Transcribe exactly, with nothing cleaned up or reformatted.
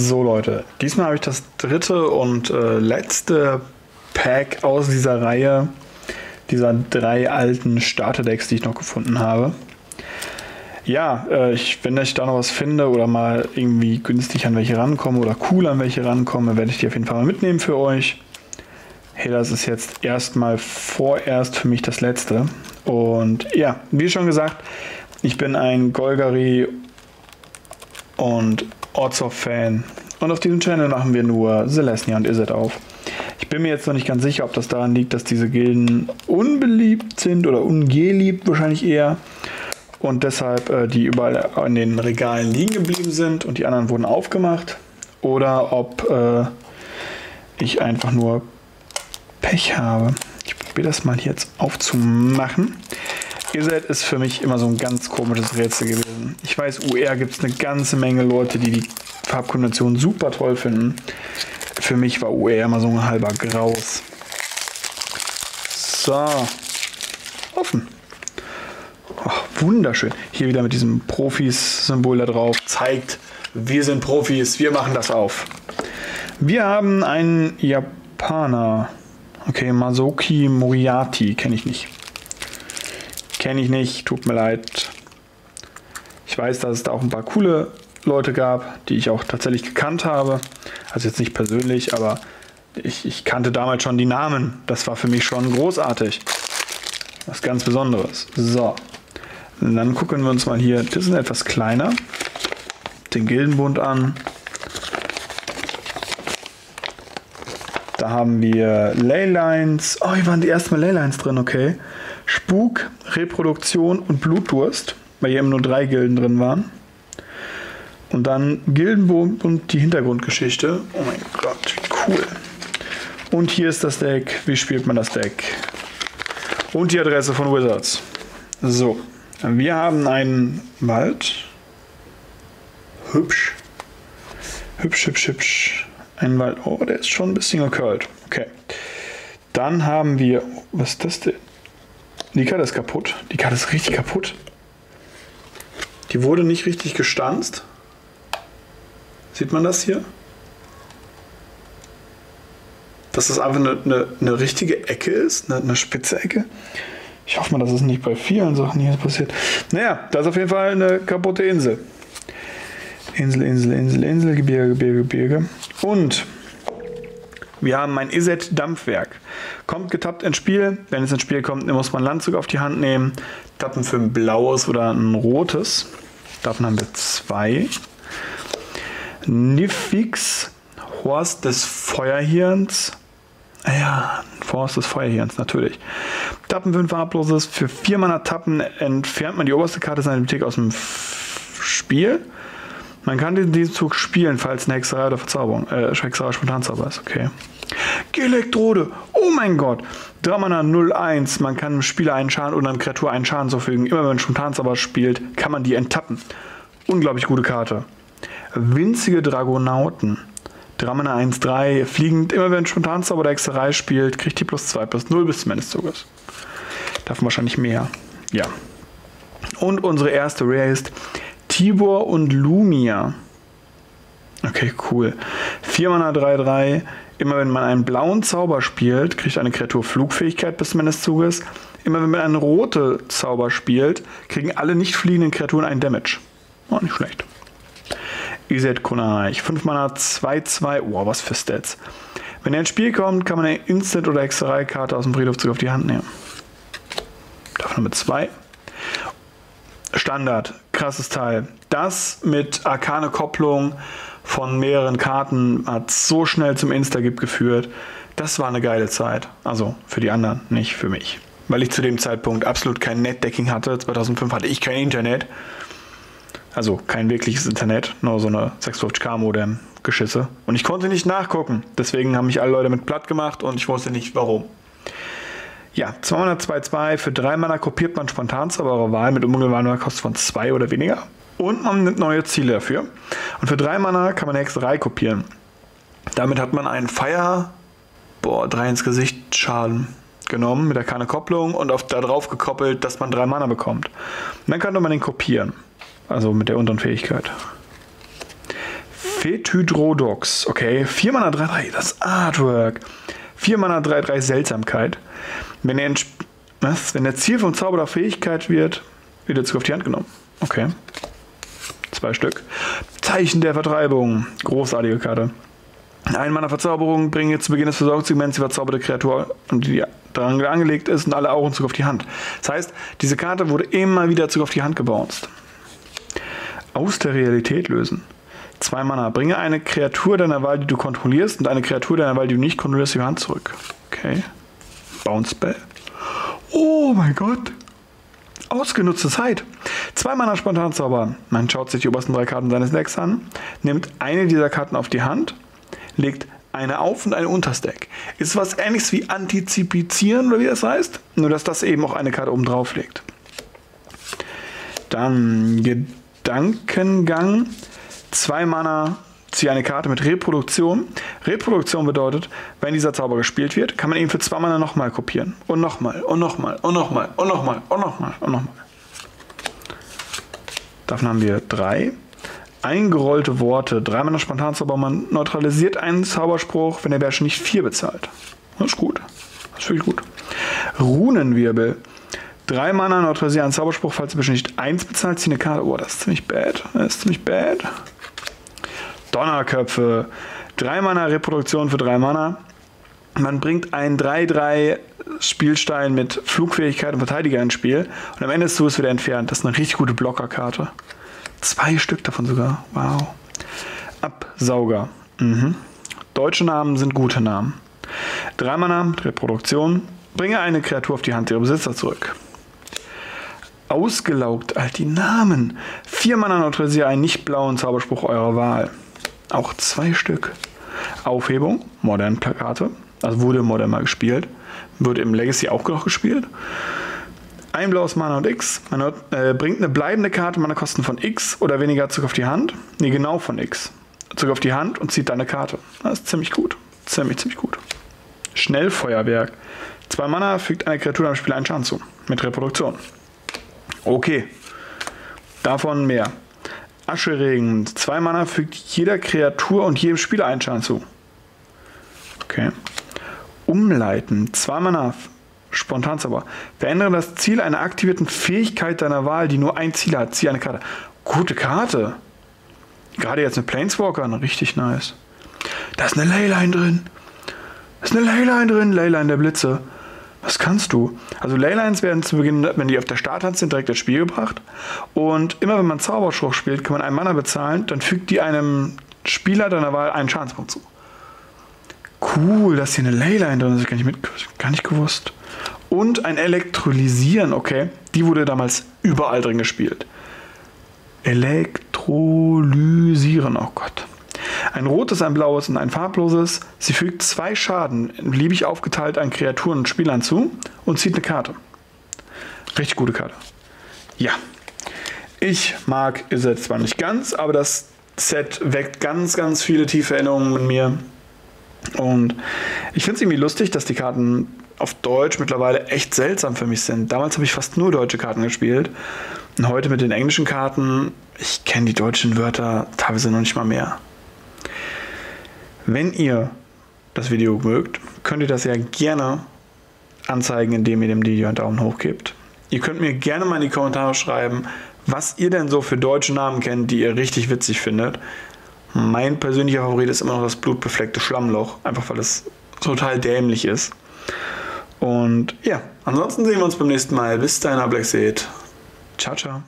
So Leute, diesmal habe ich das dritte und äh, letzte Pack aus dieser Reihe, dieser drei alten Starterdecks, die ich noch gefunden habe. Ja, äh, ich, wenn ich da noch was finde oder mal irgendwie günstig an welche rankomme oder cool an welche rankomme, werde ich die auf jeden Fall mal mitnehmen für euch. Hey, das ist jetzt erstmal vorerst für mich das letzte. Und ja, wie schon gesagt, ich bin ein Golgari und Ortshoff-Fan. Und auf diesem Channel machen wir nur Celestia und Izzet auf. Ich bin mir jetzt noch nicht ganz sicher, ob das daran liegt, dass diese Gilden unbeliebt sind oder ungeliebt wahrscheinlich eher. Und deshalb äh, die überall in den Regalen liegen geblieben sind und die anderen wurden aufgemacht. Oder ob äh, ich einfach nur Pech habe. Ich probiere das mal hier jetzt aufzumachen. Izzet ist für mich immer so ein ganz komisches Rätsel gewesen. Ich weiß, U R gibt es eine ganze Menge Leute, die die Farbkombination super toll finden. Für mich war U R immer so ein halber Graus. So. Offen. Oh, wunderschön. Hier wieder mit diesem Profis-Symbol da drauf. Zeigt, wir sind Profis, wir machen das auf. Wir haben einen Japaner. Okay, Masaoki Moriarty, kenne ich nicht. Kenne ich nicht, tut mir leid. Ich weiß, dass es da auch ein paar coole Leute gab, die ich auch tatsächlich gekannt habe. Also jetzt nicht persönlich, aber ich, ich kannte damals schon die Namen. Das war für mich schon großartig. Was ganz Besonderes. So, und dann gucken wir uns mal hier, das ist etwas kleiner, den Gildenbund an. Da haben wir Leylines. Oh, hier waren die ersten Mal Leylines drin, okay. Spuk, Reproduktion und Blutdurst, weil hier eben nur drei Gilden drin waren. Und dann Gildenbund und die Hintergrundgeschichte. Oh mein Gott, cool. Und hier ist das Deck. Wie spielt man das Deck? Und die Adresse von Wizards. So, wir haben einen Wald. Hübsch. Hübsch, hübsch, hübsch. Ein Wald. Oh, der ist schon ein bisschen gekörlt. Okay. Dann haben wir... Was ist das denn? Die Karte ist kaputt. Die Karte ist richtig kaputt. Die wurde nicht richtig gestanzt. Sieht man das hier? Dass das einfach eine, eine, eine richtige Ecke ist, eine, eine spitze Ecke. Ich hoffe mal, dass es nicht bei vielen Sachen hier passiert. Naja, da ist auf jeden Fall eine kaputte Insel. Insel, Insel, Insel, Insel, Gebirge, Gebirge, Gebirge. Und wir haben ein Izzet Dampfwerk. Kommt getappt ins Spiel. Wenn es ins Spiel kommt, muss man Landzug auf die Hand nehmen. Tappen für ein blaues oder ein rotes. Davon haben wir zwei. Nifix, Horst des Feuerhirns. Ja, Horst des Feuerhirns, natürlich. Tappen für ein farbloses. Für vier Mana Tappen entfernt man die oberste Karte seiner Bibliothek aus dem Spiel. Man kann diesen Zug spielen, falls eine Hexerei oder Verzauberung, äh, Hexerei Spontanzauber ist, okay. Gelektrode, oh mein Gott. Dramana null eins, man kann einem Spieler einen Schaden oder einer Kreatur einen Schaden zufügen. Immer wenn man Spontanzauber spielt, kann man die enttappen. Unglaublich gute Karte. Winzige Dragonauten. Dramana eins drei, fliegend, immer wenn Spontanzauber oder Hexerei spielt, kriegt die plus zwei, plus null bis zum Ende des Zuges. Davon wahrscheinlich mehr. Ja. Und unsere erste Rare ist Tibor und Lumia. Okay, cool. vier Mana drei drei. Immer wenn man einen blauen Zauber spielt, kriegt eine Kreatur Flugfähigkeit bis zum Ende des Zuges. Immer wenn man einen roten Zauber spielt, kriegen alle nicht fliegenden Kreaturen einen Damage. Oh, nicht schlecht. Izzet-Konarch. fünf Mana zwei zwei. Oh, was für Stats. Wenn er ins Spiel kommt, kann man eine Instant- oder Hexerei-Karte aus dem Friedhofzug auf die Hand nehmen. Davon mit zwei. Standard, krasses Teil. Das mit Arkane Kopplung von mehreren Karten hat so schnell zum Insta-Gib geführt. Das war eine geile Zeit. Also für die anderen, nicht für mich. Weil ich zu dem Zeitpunkt absolut kein Netdecking hatte. zweitausendfünf hatte ich kein Internet. Also kein wirkliches Internet. Nur so eine sechshundertfünfzig K Modem-Geschisse. Und ich konnte nicht nachgucken. Deswegen haben mich alle Leute mit platt gemacht und ich wusste nicht warum. Ja, zwei zwei zwei, für drei Mana kopiert man spontan zu eurer Wahl mit unmittelbarer Kosten von zwei oder weniger. Und man nimmt neue Ziele dafür. Und für drei Mana kann man eine Hexerei kopieren. Damit hat man einen Fire, boah, drei ins Gesicht Schaden genommen mit der Arkane Kopplung und auf, da drauf gekoppelt, dass man drei Mana bekommt. Und dann kann man den kopieren. Also mit der unteren Fähigkeit. Fethydrodox. Okay, vier Mana drei drei, das Artwork. vier Mana drei drei Seltsamkeit. Wenn er was? Wenn der Ziel vom Zauberer Fähigkeit wird, wird der Zug auf die Hand genommen. Okay. Zwei Stück. Zeichen der Vertreibung. Großartige Karte. Ein Mana Verzauberung bringe jetzt zu Beginn des Versorgungsmoments die verzauberte Kreatur, die daran angelegt ist, und alle Augenzug auf die Hand. Das heißt, diese Karte wurde immer wieder Zug auf die Hand gebounced. Aus der Realität lösen. Zwei Mana. Bringe eine Kreatur deiner Wahl, die du kontrollierst, und eine Kreatur deiner Wahl, die du nicht kontrollierst, die Hand zurück. Okay. Bounce Spell. Oh mein Gott. Ausgenutzte Zeit. Zwei Mana spontan zaubern. Man schaut sich die obersten drei Karten seines Decks an, nimmt eine dieser Karten auf die Hand, legt eine auf und eine unters Deck. Ist was ähnliches wie Antizipieren, oder wie das heißt, nur dass das eben auch eine Karte oben drauf legt. Dann Gedankengang. Zwei Mana, ziehe eine Karte mit Reproduktion. Reproduktion bedeutet, wenn dieser Zauber gespielt wird, kann man ihn für zwei Mana nochmal kopieren. Und nochmal, und nochmal, und nochmal, und nochmal, und nochmal, und nochmal. Davon haben wir drei. Eingerollte Worte. Drei Mana Spontanzauber. Man neutralisiert einen Zauberspruch, wenn der Bärsche nicht vier bezahlt. Das ist gut. Das ist wirklich gut. Runenwirbel. Drei Mana neutralisiert einen Zauberspruch, falls der Bärsche nicht eins bezahlt, ziehe eine Karte. Oh, das ist ziemlich bad. Das ist ziemlich bad. Donnerköpfe. drei Mana Reproduktion für drei Mana. Man bringt einen drei drei Spielstein mit Flugfähigkeit und Verteidiger ins Spiel. Und am Ende ist es wieder entfernt. Das ist eine richtig gute Blockerkarte. Zwei Stück davon sogar. Wow. Absauger. Mhm. Deutsche Namen sind gute Namen. drei Mana Reproduktion. Bringe eine Kreatur auf die Hand ihrer Besitzer zurück. Ausgelaugt, all die Namen. vier Mana neutralisiere einen nicht blauen Zauberspruch eurer Wahl. Auch zwei Stück. Aufhebung, Modern-Plakate. Also wurde Modern mal gespielt. Wird im Legacy auch noch gespielt. Ein blaues Mana und X. Man hat, äh, bringt eine bleibende Karte mit Kosten von X oder weniger zurück auf die Hand. Nee, genau von X. Zurück auf die Hand und zieht dann eine Karte. Das ist ziemlich gut. Ziemlich, ziemlich gut. Schnellfeuerwerk. zwei Mana, fügt eine Kreatur am Spiel einen Schaden zu. Mit Reproduktion. Okay, davon mehr. Ascheregen, zwei Mana fügt jeder Kreatur und jedem Spieler einen Schaden zu. Okay. Umleiten, zwei Mana, Spontanzauber. Verändere das Ziel einer aktivierten Fähigkeit deiner Wahl, die nur ein Ziel hat. Ziehe eine Karte. Gute Karte. Gerade jetzt eine Planeswalker, richtig nice. Da ist eine Leyline drin. Da ist eine Leyline drin, Leyline der Blitze. Was kannst du? Also Leylines werden zu Beginn, wenn die auf der Starthand sind, direkt ins Spiel gebracht. Und immer wenn man Zauberspruch spielt, kann man einen Mana bezahlen, dann fügt die einem Spieler deiner Wahl einen Schadenspunkt zu. Cool, dass hier eine Leyline drin ist, gar nicht, mit, gar nicht gewusst. Und ein Elektrolysieren, okay. Die wurde damals überall drin gespielt. Elektrolysieren, oh Gott. Ein rotes, ein blaues und ein farbloses. Sie fügt zwei Schaden, beliebig aufgeteilt an Kreaturen und Spielern zu und zieht eine Karte. Richtig gute Karte. Ja, ich mag Izzet zwar nicht ganz, aber das Set weckt ganz, ganz viele tiefe Erinnerungen in mir. Und ich finde es irgendwie lustig, dass die Karten auf Deutsch mittlerweile echt seltsam für mich sind. Damals habe ich fast nur deutsche Karten gespielt. Und heute mit den englischen Karten, ich kenne die deutschen Wörter teilweise noch nicht mal mehr. Wenn ihr das Video mögt, könnt ihr das ja gerne anzeigen, indem ihr dem Video einen Daumen hoch gebt. Ihr könnt mir gerne mal in die Kommentare schreiben, was ihr denn so für deutsche Namen kennt, die ihr richtig witzig findet. Mein persönlicher Favorit ist immer noch das blutbefleckte Schlammloch, einfach weil es total dämlich ist. Und ja, ansonsten sehen wir uns beim nächsten Mal. Bis dahin, Black seht. Ciao, ciao.